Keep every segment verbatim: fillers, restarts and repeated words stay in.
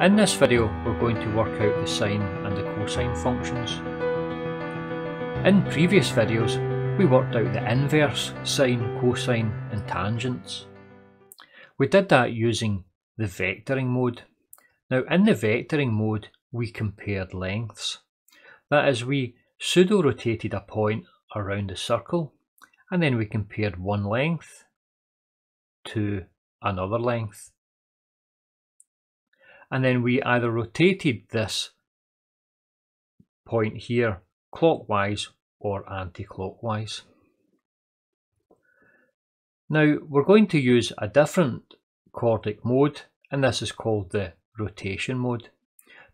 In this video we're going to work out the sine and the cosine functions. In previous videos we worked out the inverse, sine, cosine and tangents. We did that using the vectoring mode. Now in the vectoring mode we compared lengths. That is, we pseudo-rotated a point around the circle and then we compared one length to another length. And then we either rotated this point here clockwise or anti-clockwise. Now we're going to use a different CORDIC mode, and this is called the rotation mode.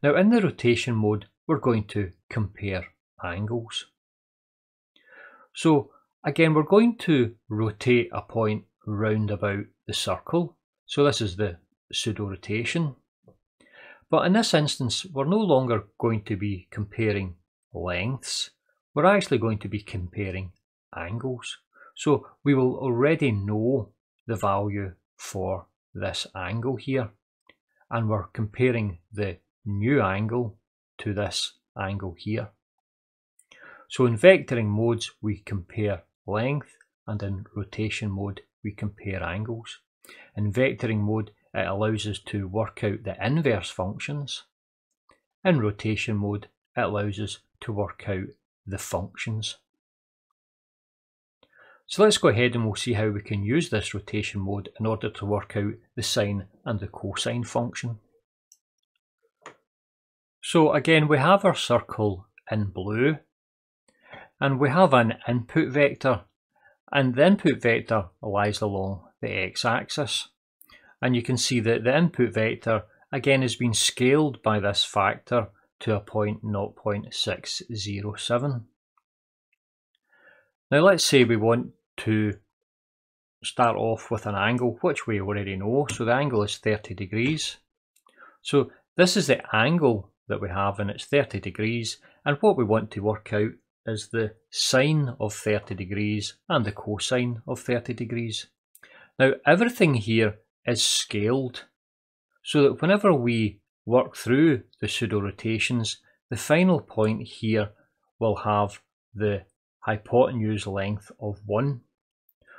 Now in the rotation mode we're going to compare angles. So again we're going to rotate a point round about the circle, so this is the pseudo-rotation. But in this instance we're no longer going to be comparing lengths, we're actually going to be comparing angles. So we will already know the value for this angle here, and we're comparing the new angle to this angle here. So in vectoring modes we compare length, and in rotation mode we compare angles. In vectoring mode it allows us to work out the inverse functions. In rotation mode it allows us to work out the functions. So let's go ahead and we'll see how we can use this rotation mode in order to work out the sine and the cosine function. So again we have our circle in blue and we have an input vector, and the input vector lies along the x-axis. And you can see that the input vector again has been scaled by this factor to a point zero point six zero seven. Now let's say we want to start off with an angle which we already know, so the angle is thirty degrees. So this is the angle that we have and it's thirty degrees, and what we want to work out is the sine of thirty degrees and the cosine of thirty degrees. Now everything here is scaled, so that whenever we work through the pseudo rotations, the final point here will have the hypotenuse length of one.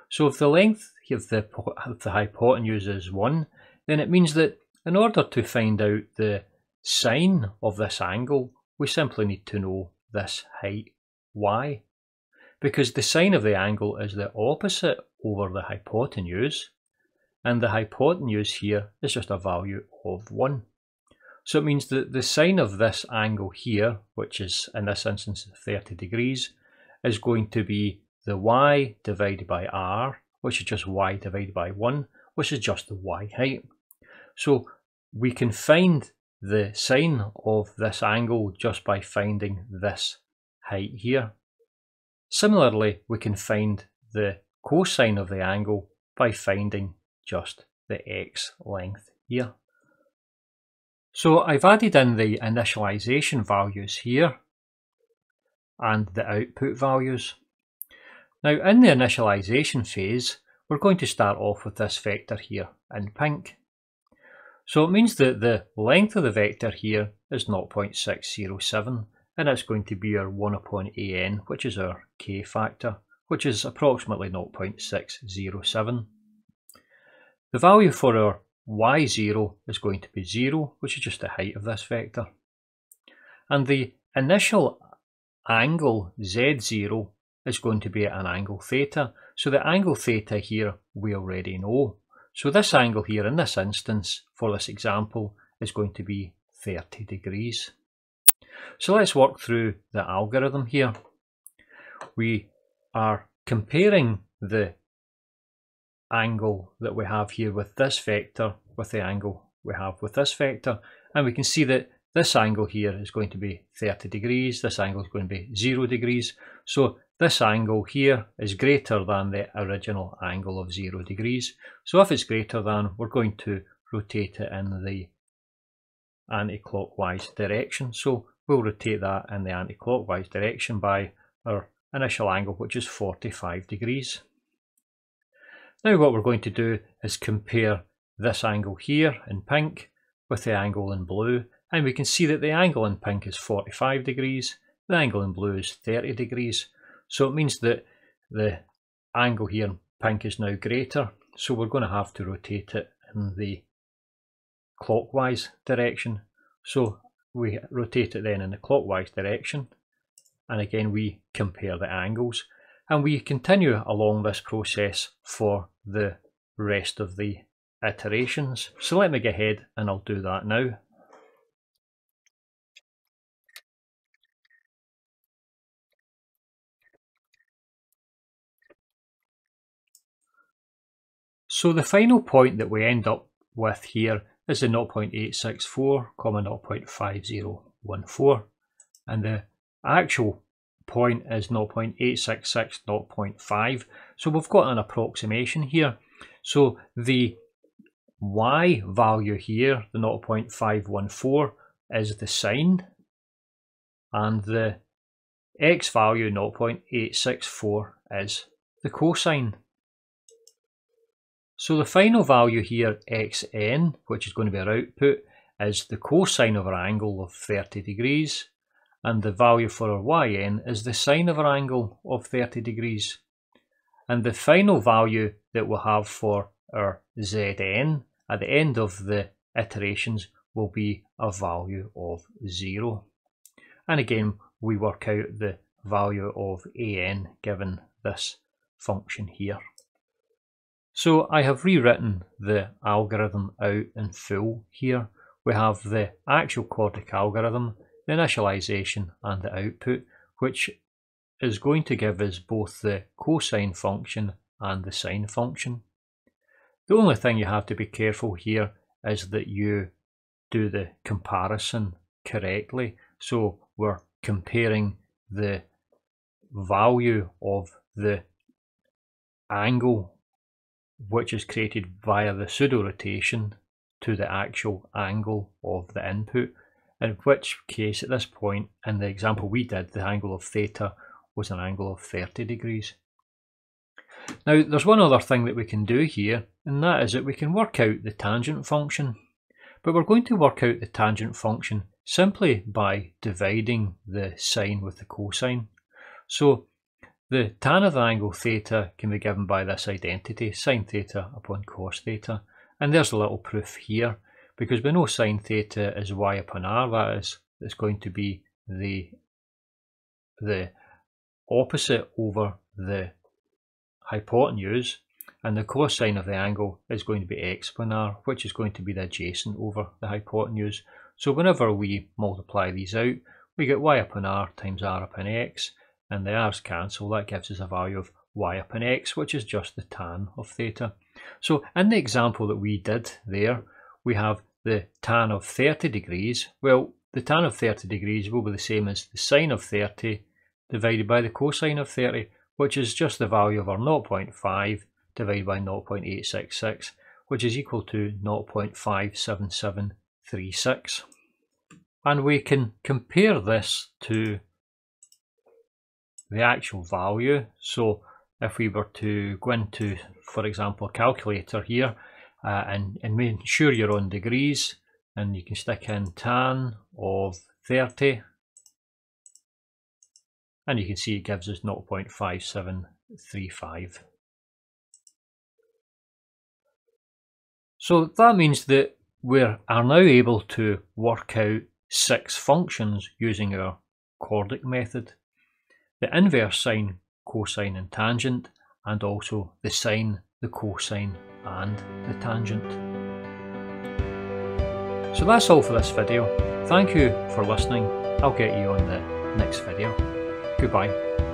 So if the length of the, of the hypotenuse is one, then it means that in order to find out the sine of this angle, we simply need to know this height y, because the sine of the angle is the opposite over the hypotenuse, and the hypotenuse here is just a value of one. So it means that the sine of this angle here, which is in this instance thirty degrees, is going to be the y divided by r, which is just y divided by one, which is just the y height. So we can find the sine of this angle just by finding this height here. Similarly, we can find the cosine of the angle by finding just the x length here. So I've added in the initialization values here and the output values. Now in the initialization phase we're going to start off with this vector here in pink. So it means that the length of the vector here is zero point six zero seven, and it's going to be our one upon an, which is our k factor, which is approximately zero point six zero seven. The value for our y zero is going to be zero, which is just the height of this vector. And the initial angle z zero is going to be at an angle theta. So the angle theta here we already know. So this angle here in this instance, for this example, is going to be thirty degrees. So let's work through the algorithm here. We are comparing the angle that we have here with this vector with the angle we have with this vector, and we can see that this angle here is going to be thirty degrees, this angle is going to be zero degrees, so this angle here is greater than the original angle of zero degrees. So if it's greater than, we're going to rotate it in the anti-clockwise direction, so we'll rotate that in the anti-clockwise direction by our initial angle, which is forty-five degrees. Now what we're going to do is compare this angle here in pink with the angle in blue, and we can see that the angle in pink is forty-five degrees, the angle in blue is thirty degrees, so it means that the angle here in pink is now greater, so we're going to have to rotate it in the clockwise direction. So we rotate it then in the clockwise direction, and again we compare the angles, and we continue along this process for the rest of the iterations. So let me go ahead and I'll do that now. So the final point that we end up with here is the zero point eight six four, zero point five zero one four, and the actual point is zero point eight six six, zero point five. So we've got an approximation here. So the y value here, the zero point five one four, is the sign, and the x value, zero point eight six four, is the cosine. So the final value here, xn, which is going to be our output, is the cosine of our angle of thirty degrees, and the value for our yn is the sine of our angle of thirty degrees. And the final value that we'll have for our zn at the end of the iterations will be a value of zero. And again, we work out the value of an given this function here. So I have rewritten the algorithm out in full here. We have the actual CORDIC algorithm, the initialization and the output, which is going to give us both the cosine function and the sine function. The only thing you have to be careful here is that you do the comparison correctly. So we're comparing the value of the angle which is created via the pseudo rotation to the actual angle of the input, in which case at this point in the example we did, the angle of theta was an angle of thirty degrees. Now there's one other thing that we can do here, and that is that we can work out the tangent function, but we're going to work out the tangent function simply by dividing the sine with the cosine. So the tan of the angle theta can be given by this identity, sine theta upon cos theta. And there's a little proof here, because we know sine theta is y upon r, that is, it's going to be the, the opposite over the hypotenuse, and the cosine of the angle is going to be x upon r, which is going to be the adjacent over the hypotenuse. So whenever we multiply these out, we get y upon r times r upon x, and the r's cancel, that gives us a value of y upon x, which is just the tan of theta. So in the example that we did there, we have the tan of thirty degrees. Well, the tan of thirty degrees will be the same as the sine of thirty divided by the cosine of thirty, which is just the value of our zero point five divided by zero point eight six six, which is equal to zero point five seven seven three six. And we can compare this to the actual value. So if we were to go into, for example, a calculator here, uh, and, and make sure you're on degrees, and you can stick in tan of thirty, and you can see it gives us zero point five seven three five. So that means that we are now able to work out six functions using our CORDIC method: the inverse sine, cosine and tangent, and also the sine, the cosine and the tangent. So that's all for this video. Thank you for listening. I'll get you on the next video. Goodbye.